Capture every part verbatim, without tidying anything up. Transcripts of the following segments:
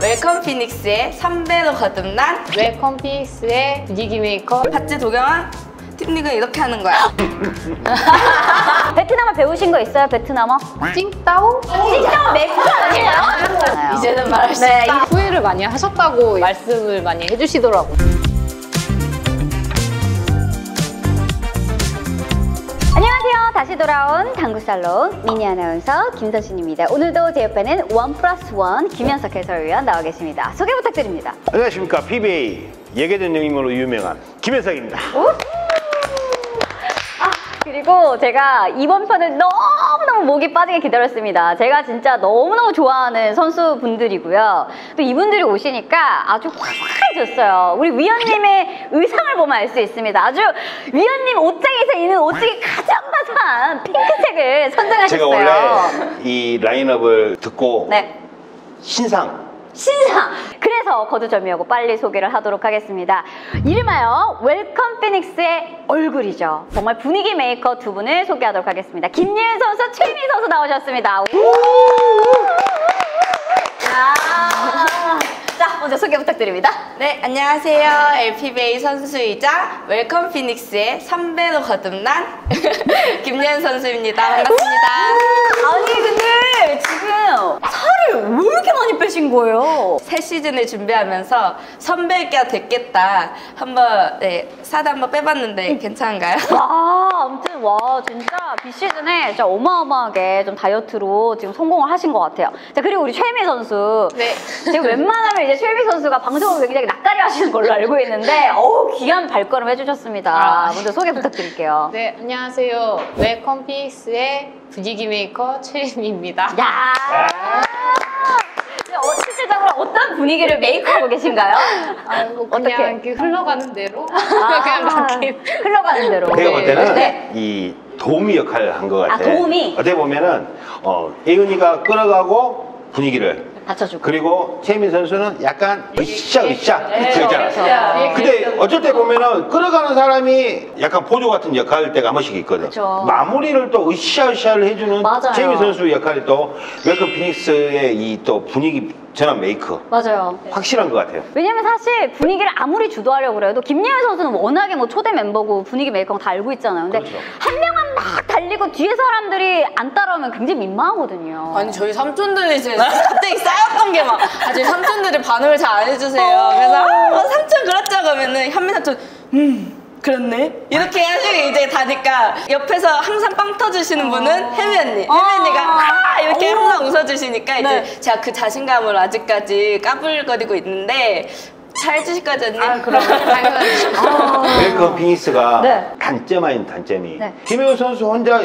웰컴 피닉스의 삼 배로 거듭난 웰컴 피닉스의 분위기 메이커 봤지 도경아? 팀리그는 이렇게 하는 거야. 베트남어 배우신 거 있어요? 베트남어? 찡따오? 찡따오 맥주 아니에요? 이제는 말할 수 네, 있다. 후회를 많이 하셨다고 말씀을 많이 해주시더라고요. 안녕하세요. 다시 돌아온 당구살롱 미니 아나운서 김선신입니다. 오늘도 제 옆에는 원 플러스 원 김현석 해설위원 나와 계십니다. 소개 부탁드립니다. 안녕하십니까. 피비에이 예계전형으로 유명한 김현석입니다. 아, 그리고 제가 이번 편을 너무너무 목이 빠지게 기다렸습니다. 제가 진짜 너무너무 좋아하는 선수분들이고요. 또 이분들이 오시니까 아주 화해졌어요. 우리 위원님의 의상을 보면 알 수 있습니다. 아주 위원님 옷장에서 있는 옷장이 가장 바삭한 핑크색을 선정하셨어요. 제가 원래 이 라인업을 듣고 네. 신상 신상! 그래서 거두절미하고 빨리 소개를 하도록 하겠습니다. 이름하여 웰컴 피닉스의 얼굴이죠. 정말 분위기 메이커 두 분을 소개하도록 하겠습니다. 김예은 선수, 최혜미 선수 나오셨습니다. 자, 먼저 소개 부탁드립니다. 네, 안녕하세요. 엘피비에이 선수이자 웰컴 피닉스의 삼 배로 거듭난 김예은 선수입니다. 반갑습니다. 아니, 근데 지금 살을 왜 이렇게 많이 빼신 거예요? 새 시즌을 준비하면서 선배가 됐겠다. 한번, 네, 살을 한번 빼봤는데 괜찮은가요? 와, 아무튼, 와, 진짜 비시즌에 진짜 어마어마하게 좀 다이어트로 지금 성공을 하신 것 같아요. 자, 그리고 우리 최혜미 선수. 네. 제가 웬만하면 이제 최혜미 선수가 방송을 굉장히 낯가려 하시는 걸로 알고 있는데, 어우, 귀한 발걸음 해주셨습니다. 먼저 소개 부탁드릴게요. 네, 안녕하세요. 웰컴 피닉스의 분위기 메이커 최혜미입니다. 야! 어, 실질적으로 어떤 분위기를 메이크하고 계신가요? 아, 뭐 그냥 어떻게? 흘러가는 대로? 아, 그냥 막힌 흘러가는 대로. 제가 볼 때는 네. 이 도우미 역할을 한 것 같아요. 아, 도우미? 어떻게 보면은 어, 예은이가 끌어가고 분위기를 받쳐주고 그리고 최혜민 선수는 약간 으쌰 으쌰 그렇잖아. 근데 어쩔 때 보면은 끌어가는 사람이 약간 보조 같은 역할일 때가 한 번씩 있거든. 그쵸. 마무리를 또 으쌰 으쌰를 해주는 최혜민 선수 역할이 또 웰컴 피닉스의 이 또 분위기 전환 메이크 맞아요. 확실한 것 같아요. 왜냐면 사실 분위기를 아무리 주도하려고 그래도 김예은 선수는 워낙에 뭐 초대 멤버고 분위기 메이커 다 알고 있잖아요. 근데 그렇죠. 한 명만 막 달리고 뒤에 사람들이 안 따라오면 굉장히 민망하거든요. 아니 저희 삼촌들이 이제 갑자기 쌓였던 게 막 아, 저희 삼촌들이 반응을 잘 안 해주세요. 그래서 아, 뭐 삼촌 그렇죠 그러면은 현민 삼촌 음. 그렇네? 이렇게 하시고 이제 다니까 옆에서 항상 빵 터주시는 분은 혜미 언니. 혜미 언니가 아 이렇게 항상 웃어주시니까 이제 네. 제가 그 자신감을 아직까지 까불거리고 있는데 잘 해주실 거죠, 언니? 아, 그럼. 웰컴 피닉스가 네. 단점 아닌 단점이 네. 김예은 선수 혼자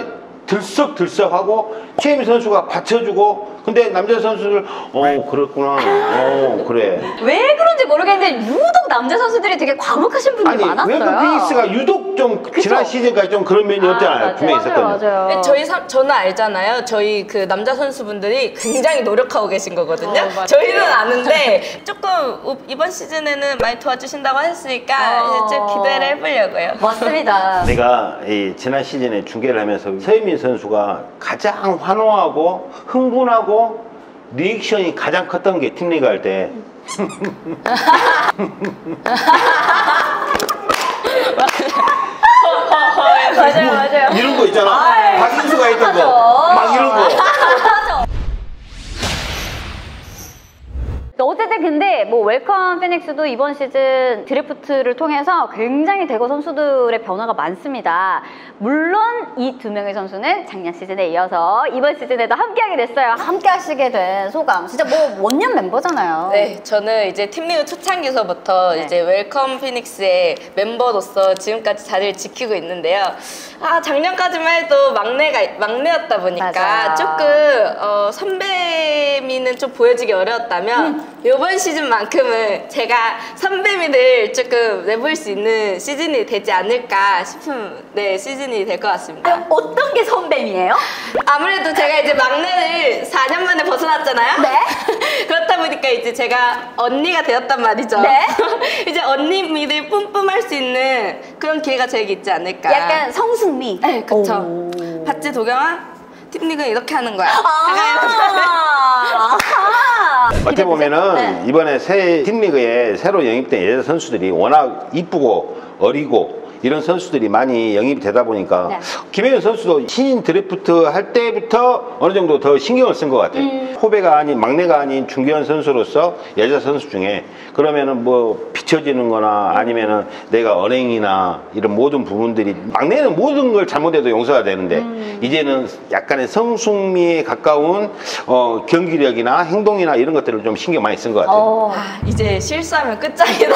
들썩들썩하고 최혜미 선수가 받쳐주고 근데 남자 선수들 어 그렇구나 어 그래 왜 그런지 모르겠는데 유독 남자 선수들이 되게 과묵하신 분들이 아니, 많았어요. 웰컴 피닉스가 유독 좀 그쵸? 지난 시즌까지 좀 그런 면이 없잖아요. 아, 분명히 있었거든요. 맞아요, 맞아요. 저희 삼, 저는 알잖아요. 저희 그 남자 선수분들이 굉장히 노력하고 계신 거거든요. 어, 저희는 아는데 조금 이번 시즌에는 많이 도와주신다고 하셨으니까 어... 이제 기대를 해보려고요. 맞습니다. 내가 이 지난 시즌에 중계를 하면서 서현민 선수가 가장 환호하고 흥분하고 리액션이 가장 컸던 게 팀리그 할 때 맞아요 맞아요 이런 거 있잖아 아이, 박인수가 했던 거 막 이런 거 어쨌든 근데 뭐 웰컴 피닉스도 이번 시즌 드래프트를 통해서 굉장히 대거 선수들의 변화가 많습니다. 물론 이 두 명의 선수는 작년 시즌에 이어서 이번 시즌에도 함께하게 됐어요. 함께하시게 된 소감. 진짜 뭐 원년 멤버잖아요. 네, 저는 이제 팀리그 초창기서부터 네. 이제 웰컴 피닉스의 멤버로서 지금까지 자리를 지키고 있는데요. 아 작년까지만 해도 막내가 막내였다 보니까 맞아요. 조금 어, 선배미는 좀 보여지기 어려웠다면. 음. 이번 시즌만큼은 제가 선배미들 조금 내볼 수 있는 시즌이 되지 않을까 싶은 네 시즌이 될 것 같습니다. 아, 어떤 게 선배미예요? 아무래도 제가 이제 막내를 사 년 만에 벗어났잖아요. 네. 그렇다 보니까 이제 제가 언니가 되었단 말이죠. 네. 이제 언니미를 뿜뿜할 수 있는 그런 기회가 저에게 있지 않을까. 약간 성숙미. 네, 그렇죠. 봤지 도경아? 팀리그는 이렇게 하는 거야. 아 어떻게 보면은 네. 이번에 새 팀리그에 새로 영입된 예전 선수들이 워낙 이쁘고 어리고 이런 선수들이 많이 영입이 되다 보니까 네. 김예은 선수도 신인 드래프트 할 때부터 어느 정도 더 신경을 쓴 것 같아요. 음. 후배가 아닌 막내가 아닌 중견 선수로서 여자 선수 중에 그러면은 뭐 비춰지는 거나 아니면은 내가 언행이나 이런 모든 부분들이 막내는 모든 걸 잘못해도 용서가 되는데 음. 이제는 약간의 성숙미에 가까운 어, 경기력이나 행동이나 이런 것들을 좀 신경 많이 쓴 것 같아요. 어, 이제 실수하면 끝장이다.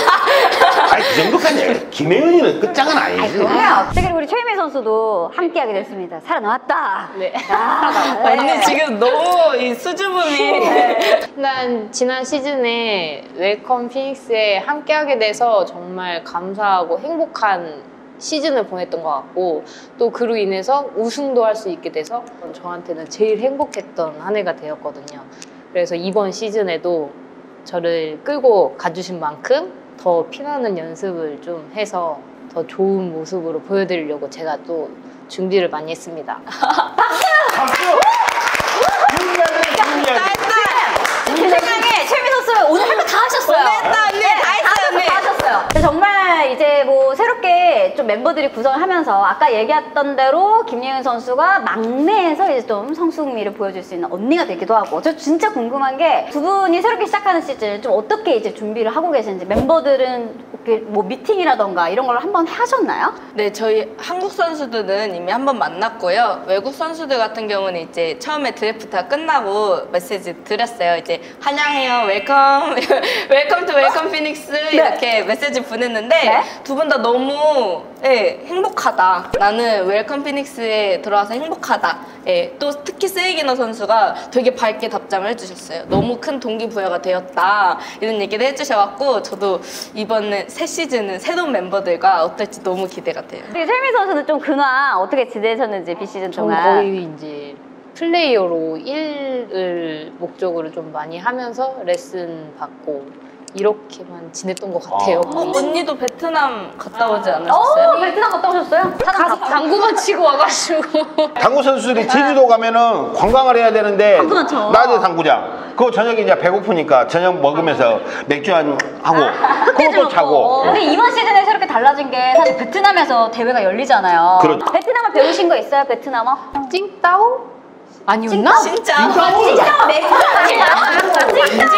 아니 그 정도까지 김혜은이는 끝장은 아니지. 아, 그래요. 그리고 우리 최혜미 선수도 함께하게 됐습니다. 살아나왔다. 네. 아, 네. 언니 지금 너무 이 수줍음이. 네. 난 지난 시즌에 웰컴 피닉스에 함께하게 돼서 정말 감사하고 행복한 시즌을 보냈던 것 같고 또 그로 인해서 우승도 할 수 있게 돼서 저한테는 제일 행복했던 한 해가 되었거든요. 그래서 이번 시즌에도 저를 끌고 가주신 만큼 더 피나는 연습을 좀 해서 더 좋은 모습으로 보여드리려고 제가 또 준비를 많이 했습니다. 박수! 제 생각에 최혜미 선수 오늘 할 거 다 하셨어요. 오늘 했다 언니! 다 했어요 언니! 다 하셨어요. 정말 이제 뭐 새롭게 좀 멤버들이 구성하면서 아까 얘기했던 대로 김예은 선수가 막내에서 이제 좀 성숙미를 보여줄 수 있는 언니가 되기도 하고 저 진짜 궁금한 게 두 분이 새롭게 시작하는 시즌 좀 어떻게 이제 준비를 하고 계시는지 멤버들은 뭐 미팅이라던가 이런 걸 한번 하셨나요? 네, 저희 한국 선수들은 이미 한번 만났고요. 외국 선수들 같은 경우는 이제 처음에 드래프트가 끝나고 메시지 드렸어요. 이제 환영해요, 웰컴, 웰컴 투 웰컴 피닉스 이렇게 메시지 보냈는데 네? 두 분 다 너무 예, 행복하다. 나는 웰컴 피닉스에 들어와서 행복하다. 예, 또 특히 세이기너 선수가 되게 밝게 답장을 해주셨어요. 너무 큰 동기부여가 되었다. 이런 얘기를 해주셔갖고 저도 이번에 새 시즌은 새로운 멤버들과 어떨지 너무 기대가 돼요. 최혜미 선수는 좀 근황 어떻게 지내셨는지 비시즌 동안? 전 거의 이제 플레이어로 일을 목적으로 좀 많이 하면서 레슨 받고 이렇게만 지냈던 것 같아요. 아. 어, 언니도 베트남 갔다 오지 않으셨어요? 어, 베트남 갔다 오셨어요? 가서 당구만 치고 와가지고 당구 선수들이 제주도 가면은 관광을 해야 되는데 낮에 당구장 그거 저녁에 이제 배고프니까 저녁 먹으면서 맥주 한 하고 아, 그것도 자고. 근데 이번 시즌에 새롭게 달라진 게 사실 베트남에서 대회가 열리잖아요. 그렇죠. 베트남어 배우신 거 있어요? 베트남어? 찡따오? 아니었나? 진짜? 진짜? 진짜? 맥주 아니야? 찡따오 하나 주세요. 저기 맥주.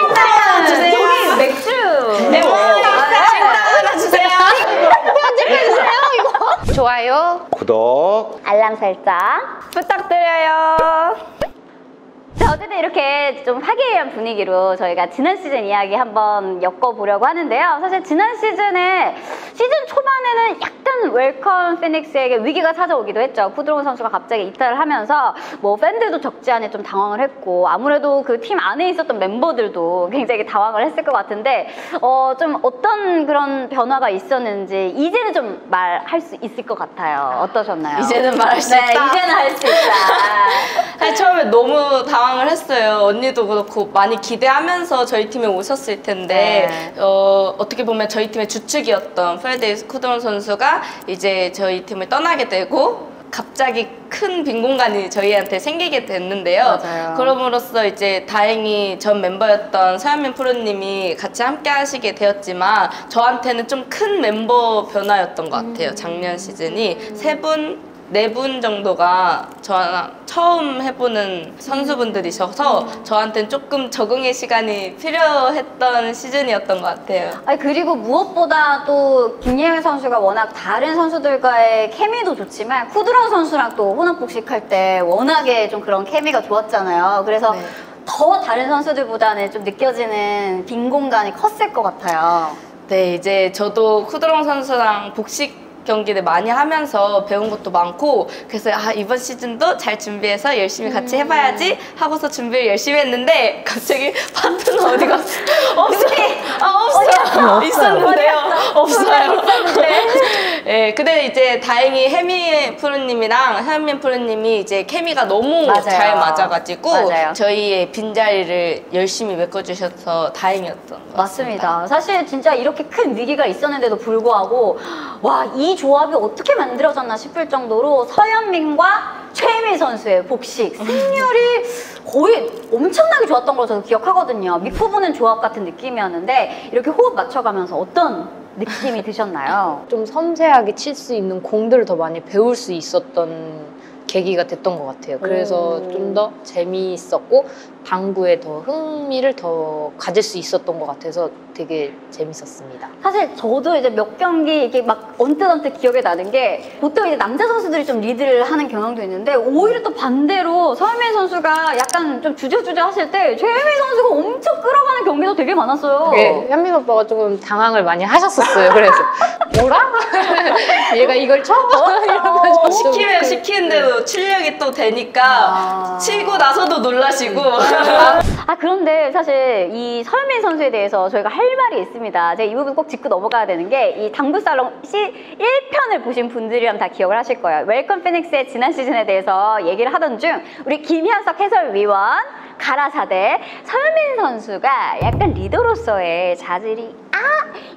찡따오 하나 주세요. 편집해주세요 이거. 좋아요. 구독. 알람 설정. 부탁드려요. 자, 어쨌든 이렇게 좀 화기애애한 분위기로 저희가 지난 시즌 이야기 한번 엮어보려고 하는데요. 사실 지난 시즌에 시즌 초반에는 약간 웰컴 피닉스에게 위기가 찾아오기도 했죠. 쿠드롱 선수가 갑자기 이탈을 하면서 뭐 팬들도 적지 않게 좀 당황을 했고 아무래도 그 팀 안에 있었던 멤버들도 굉장히 당황을 했을 것 같은데 어, 좀 어떤 그런 변화가 있었는지 이제는 좀 말할 수 있을 것 같아요. 어떠셨나요? 이제는 말할 수 네, 있다. 이제는 할 수 있다. 아니, 처음에 너무 당황 을 했어요. 언니도 그렇고 많이 기대하면서 저희 팀에 오셨을 텐데 네. 어, 어떻게 보면 저희 팀의 주축이었던 프레데이스 쿠드롱 선수가 이제 저희 팀을 떠나게 되고 갑자기 큰 빈 공간이 저희한테 생기게 됐는데요. 맞아요. 그럼으로써 이제 다행히 전 멤버였던 서현민 프로님이 같이 함께 하시게 되었지만 저한테는 좀 큰 멤버 변화였던 것 같아요. 음. 작년 시즌이 음. 세 분 네 분 정도가 저랑 처음 해보는 선수분들이셔서 저한테는 조금 적응의 시간이 필요했던 시즌이었던 것 같아요. 아니, 그리고 무엇보다 또 김예은 선수가 워낙 다른 선수들과의 케미도 좋지만 쿠드롱 선수랑 또 혼합복식할 때 워낙에 좀 그런 케미가 좋았잖아요. 그래서 네. 더 다른 선수들보다는 좀 느껴지는 빈 공간이 컸을 것 같아요. 네, 이제 저도 쿠드롱 선수랑 복식 경기를 많이 하면서 배운 것도 많고 그래서 아, 이번 시즌도 잘 준비해서 열심히 같이 해봐야지 하고서 준비를 열심히 했는데 갑자기 파트너 어디 갔어? 없어. 아, 없어. 있었는데요. 없어요. 네, 근데 이제 다행히 혜미 프로님이랑 서현민 프로님이 이제 케미가 너무 맞아요. 잘 맞아가지고 맞아요. 저희의 빈자리를 열심히 메꿔주셔서 다행이었던 것 맞습니다. 같습니다. 사실 진짜 이렇게 큰 위기가 있었는데도 불구하고 와, 이 조합이 어떻게 만들어졌나 싶을 정도로 서현민과 최혜미 선수의 복식 승률이 거의 엄청나게 좋았던 걸 저도 기억하거든요. 믿고 보는 조합 같은 느낌이었는데 이렇게 호흡 맞춰가면서 어떤 느낌이 드셨나요? 좀 섬세하게 칠 수 있는 공들을 더 많이 배울 수 있었던 계기가 됐던 것 같아요. 그래서 좀 더 재미있었고 당구에 더 흥미를 더 가질 수 있었던 것 같아서 되게 재밌었습니다. 사실 저도 이제 몇 경기 이게 막 언뜻언뜻 기억에 나는 게 보통 이제 남자 선수들이 좀 리드를 하는 경향도 있는데 오히려 또 반대로 서현민 선수가 약간 좀 주저주저 하실 때 최혜미 선수가 엄청 끌어가는 경기도 되게 많았어요. 네, 현민 오빠가 조금 당황을 많이 하셨었어요. 그래서 뭐라? 얘가 이걸 처음 봐? 시키면 시키는데도 실력이 또 되니까 아... 치고 나서도 놀라시고. 아, 그런데 사실 이 서현민 선수에 대해서 저희가 할 말이 있습니다. 제가 이 부분 꼭 짚고 넘어가야 되는 게 이 당구살롱 일 편을 보신 분들이랑 다 기억을 하실 거예요. 웰컴 피닉스의 지난 시즌에 대해서 얘기를 하던 중 우리 김현석 해설위원 가라사대 서현민 선수가 약간 리더로서의 자질이 아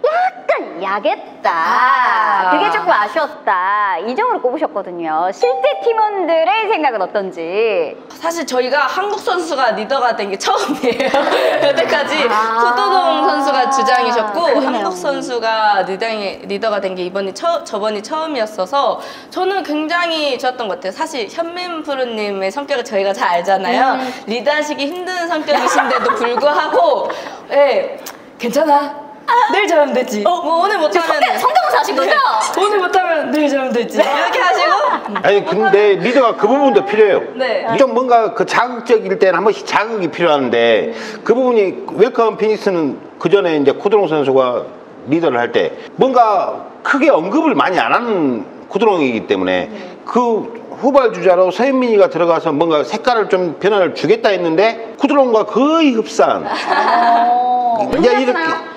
약간 약했다. 아... 그게 조금 아쉬웠다. 이 점으로 꼽으셨거든요. 실제 팀원들의 생각은 어떤지. 사실 저희가 한국 선수가 리더가 된 게 처음이에요. 여태까지 쿠드롱 선수가 주장이셨고 그러네요. 한국 선수가 리더이, 리더가 된 게 이번이 처, 저번이 처음이었어서 저는 굉장히 좋았던 것 같아요. 사실 현민 프로님의 성격을 저희가 잘 알잖아요. 음. 리더하시기 힘든 성격이신데도 불구하고 네, 괜찮아. 내일 잘하면 되지. 어, 뭐 오늘 못하면 성대모사 하신 거죠? 오늘 못하면 내일 잘하면 되지. 이렇게 하시고. 아니 근데 리더가 그 부분도 필요해요. 네. 좀 뭔가 그 자극적일 때는 한 번씩 자극이 필요한데 그 부분이 웰컴 피닉스는 그 전에 이제 쿠드롱 선수가 리더를 할 때 뭔가 크게 언급을 많이 안 하는 쿠드롱이기 때문에 그. 후발주자로 서현민이가 들어가서 뭔가 색깔을 좀 변화를 주겠다 했는데 쿠드롱과 거의 흡사한. 야, 이렇게.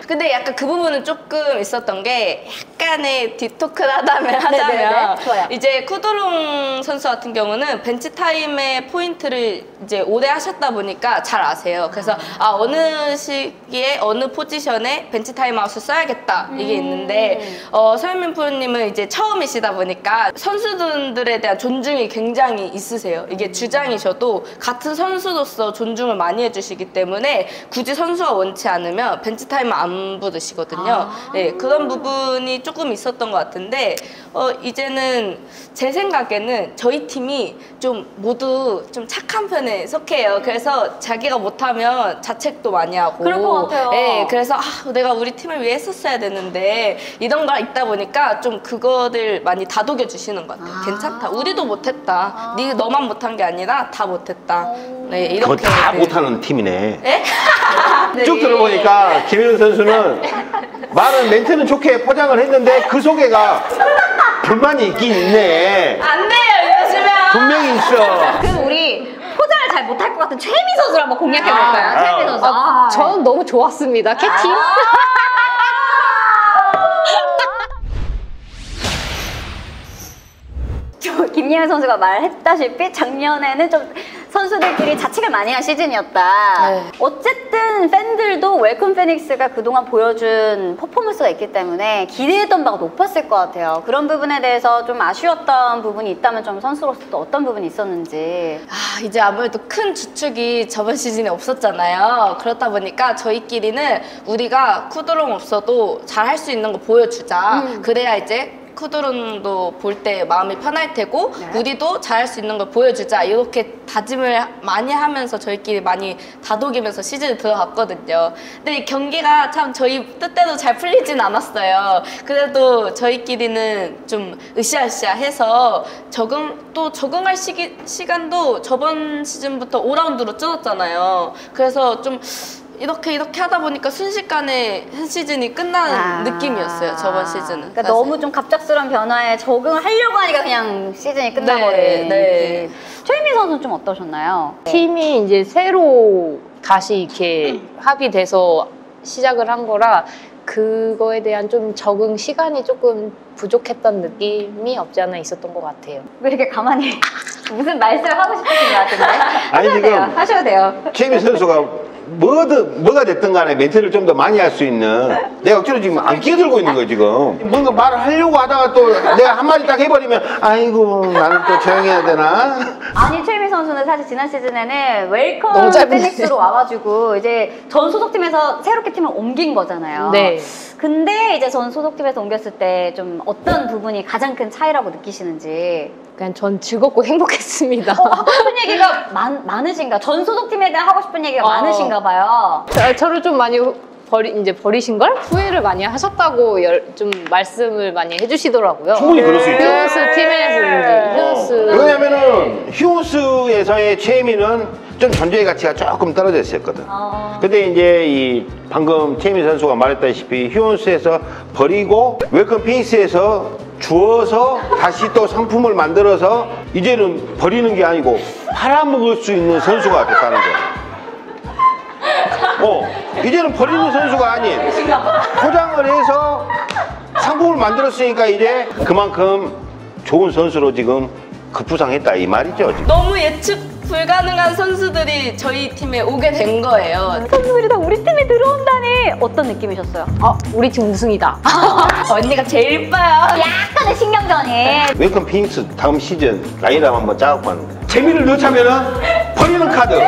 근데 약간 그 부분은 조금 있었던 게 약간의 디토크를 하다면 하자면 이제 쿠드롱 선수 같은 경우는 벤치 타임의 포인트를 이제 오래 하셨다 보니까 잘 아세요. 그래서 아 어느 시기에 어느 포지션에 벤치 타임 아웃을 써야겠다 이게 있는데 음. 어, 서현민 프로님은 이제 처음이시다 보니까 선수들에 대한 존중이 굉장히 있으세요. 이게 주장이셔도 같은 선수로서 존중을 많이 해주시기 때문에 굳이 선수가 원치 않으면 벤치 타임 안 부르시거든요. 아 네, 그런 부분이 조금 있었던 것 같은데 어, 이제는 제 생각에는 저희 팀이 좀 모두 좀 착한 편에 속해요. 그래서 자기가 못하면 자책도 많이 하고 그럴 것 같아요. 네, 그래서 아, 내가 우리 팀을 위해 했었어야 되는데 이런 거 있다 보니까 좀 그거를 많이 다독여 주시는 것 같아요. 아 괜찮다. 우리도 못했다. 아 네, 너만 못한 게 아니라 다 못했다. 네, 이렇게 그거 다 네. 못하는 팀이네. 네? 네. 쭉 들어보니까 김예은 선수는 말은 멘트는 좋게 포장을 했는데 그 속에가 불만이 있긴 있네. 안 돼요 이러시면. 분명히 있어. 그럼 우리 포장을 잘 못할 것 같은 최혜미 선수를 한번 공략해볼까요? 아, 최혜미 선수. 아, 아, 저는 너무 좋았습니다. 캐팅. 김예은 선수가 말했다시피 작년에는 좀 선수들끼리 자책을 많이 한 시즌이었다. 네. 어쨌든 팬들도 웰컴 피닉스가 그동안 보여준 퍼포먼스가 있기 때문에 기대했던 바가 높았을 것 같아요. 그런 부분에 대해서 좀 아쉬웠던 부분이 있다면 좀 선수로서 또 어떤 부분이 있었는지. 아, 이제 아무래도 큰 주축이 저번 시즌에 없었잖아요. 그렇다 보니까 저희끼리는 우리가 쿠드롱 없어도 잘 할 수 있는 거 보여주자. 음. 그래야 이제 쿠드롱도 볼 때 마음이 편할 테고 네. 우리도 잘할 수 있는 걸 보여주자 이렇게 다짐을 많이 하면서 저희끼리 많이 다독이면서 시즌을 들어갔거든요. 근데 이 경기가 참 저희 뜻대로 잘 풀리진 않았어요. 그래도 저희끼리는 좀 으쌰으쌰해서 적응 또 적응할 시기, 시간도 저번 시즌부터 오 라운드로 줄었잖아요. 그래서 좀 이렇게 이렇게 하다 보니까 순식간에 한 시즌이 끝나는 아 느낌이었어요. 저번 시즌은. 그러니까 사실. 너무 좀 갑작스러운 변화에 적응을 하려고 하니까 그냥 시즌이 끝나버린. 네, 네. 최혜미 선수는 좀 어떠셨나요? 팀이 이제 새로 다시 이렇게 합의돼서 시작을 한 거라 그거에 대한 좀 적응 시간이 조금 부족했던 느낌이 없지 않아 있었던 것 같아요. 왜 이렇게 가만히 무슨 말씀을 하고 싶으신 것 같은데? 아니, 하셔도 돼요. 하셔도 돼요. 최혜미 선수가 뭐든, 뭐가 됐든 간에 멘트를 좀 더 많이 할 수 있는, 내가 억지로 지금 안 끼어들고 있는 거야, 지금. 뭔가 말을 하려고 하다가 또 내가 한마디 딱 해버리면, 아이고, 나는 또 조용히 해야 되나? 아니, 최혜미 선수는 사실 지난 시즌에는 웰컴 피닉스로 와가지고, 이제 전 소속팀에서 새롭게 팀을 옮긴 거잖아요. 네. 근데 이제 전 소속팀에서 옮겼을 때 좀 어떤 부분이 가장 큰 차이라고 느끼시는지. 그냥 전 즐겁고 행복했습니다. 어, 하고 싶은 얘기가 많, 많으신가? 전 소속팀에 대해 하고 싶은 얘기가 어. 많으신가 봐요. 저, 저를 좀 많이 버리, 이제 버리신 걸 후회를 많이 하셨다고 열, 좀 말씀을 많이 해주시더라고요. 충분히 그럴 수 있죠. 휴온스 팀에서 이제 휴온스. 왜냐면은 휴온스에서의 최혜미는 좀 존재의 가치가 조금 떨어져 있었거든. 아... 근데 이제 이 방금 최혜미 선수가 말했다시피 휴온스에서 버리고 웰컴 피닉스에서 주워서 다시 또 상품을 만들어서 이제는 버리는 게 아니고 팔아먹을 수 있는 선수가 됐다는 거야. 어, 이제는 버리는 선수가 아닌 포장을 해서 상품을 만들었으니까 이제 그만큼 좋은 선수로 지금 급부상했다 이 말이죠. 지금. 너무 예측 불가능한 선수들이 저희 팀에 오게 된 거예요. 선수들이 다 우리 팀에 들어온다니 어떤 느낌이셨어요? 어, 우리 팀 우승이다. 언니가 제일 이뻐요. 약간의 신경전이. 웰컴 피닉스 다음 시즌 라인업 한번 짜고 하는 거예요. 재미를 넣자면은 버리는 카드.